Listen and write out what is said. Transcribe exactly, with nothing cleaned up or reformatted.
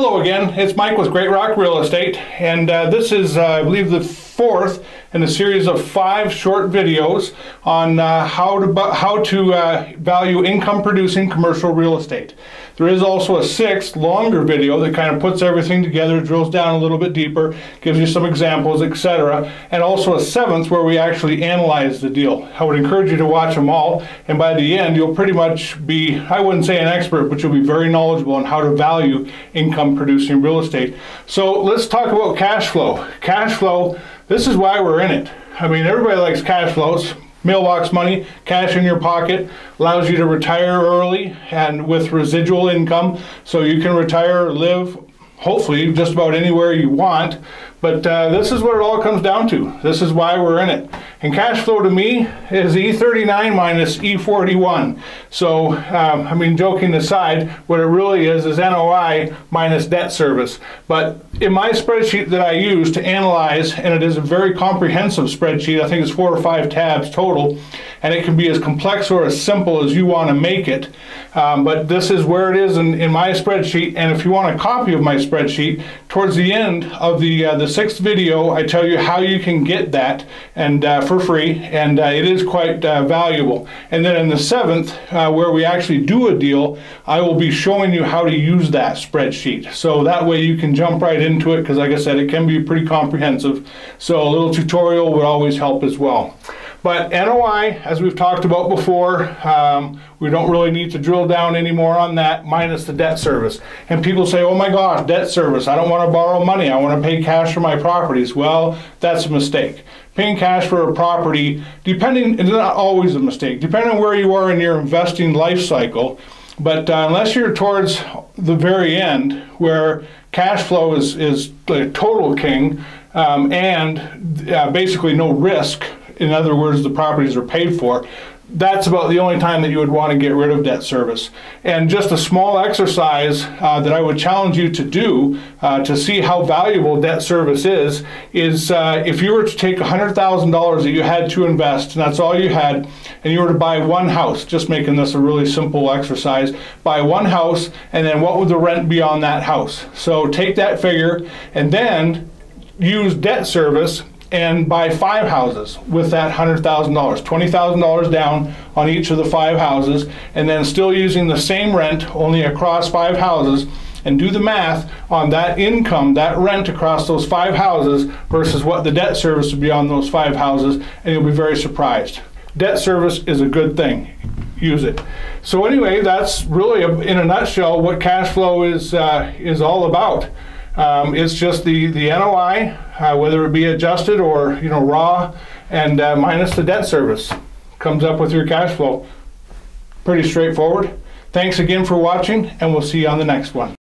Hello again, it's Mike with Great Rock Real Estate, and uh, this is, uh, I believe, the fourth in a series of five short videos on uh, how to, how to uh, value income-producing commercial real estate. There is also a sixth, longer video that kind of puts everything together, drills down a little bit deeper, gives you some examples, et cetera, and also a seventh where we actually analyze the deal. I would encourage you to watch them all, and by the end, you'll pretty much be, I wouldn't say an expert, but you'll be very knowledgeable on how to value income producing real estate. So let's talk about cash flow. Cash flow, this is why we're in it. I mean, everybody likes cash flows. Mailbox money, cash in your pocket, allows you to retire early and with residual income. So you can retire, live, hopefully just about anywhere you want. But uh, this is what it all comes down to. This is why we're in it. And cash flow to me is E thirty-nine minus E forty-one. So, um, I mean, joking aside, what it really is is N O I minus debt service. But in my spreadsheet that I use to analyze, and it is a very comprehensive spreadsheet, I think it's four or five tabs total, and it can be as complex or as simple as you want to make it. Um, but this is where it is in, in my spreadsheet. And if you want a copy of my spreadsheet, towards the end of the, uh, the sixth video, I tell you how you can get that and uh, for free, and uh, it is quite uh, valuable. And then in the seventh, uh, where we actually do a deal, I will be showing you how to use that spreadsheet. So that way you can jump right into it, because like I said, it can be pretty comprehensive. So a little tutorial would always help as well. But N O I, as we've talked about before, um, we don't really need to drill down anymore on that, minus the debt service. And people say, oh my gosh, debt service, I don't want to borrow money, I want to pay cash for my properties. Well, that's a mistake. Paying cash for a property, depending, it's not always a mistake, depending on where you are in your investing life cycle. But uh, unless you're towards the very end, where cash flow is, is the total king, um, and uh, basically no risk, in other words, the properties are paid for, that's about the only time that you would want to get rid of debt service. And just a small exercise uh, that I would challenge you to do uh, to see how valuable debt service is, is uh, if you were to take one hundred thousand dollars that you had to invest, and that's all you had, and you were to buy one house, just making this a really simple exercise, buy one house, and then what would the rent be on that house? So take that figure, and then use debt service and buy five houses with that one hundred thousand dollars, twenty thousand dollars down on each of the five houses, and then still using the same rent only across five houses, and do the math on that income, that rent across those five houses versus what the debt service would be on those five houses, and you'll be very surprised. Debt service is a good thing. Use it. So anyway, that's really, a, in a nutshell, what cash flow is, uh, is all about. Um, it's just the, the N O I, uh, whether it be adjusted or, you know, raw, and uh, minus the debt service. Comes up with your cash flow. Pretty straightforward. Thanks again for watching, and we'll see you on the next one.